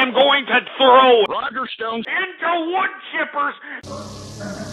am going to throw Roger Stone into wood chippers.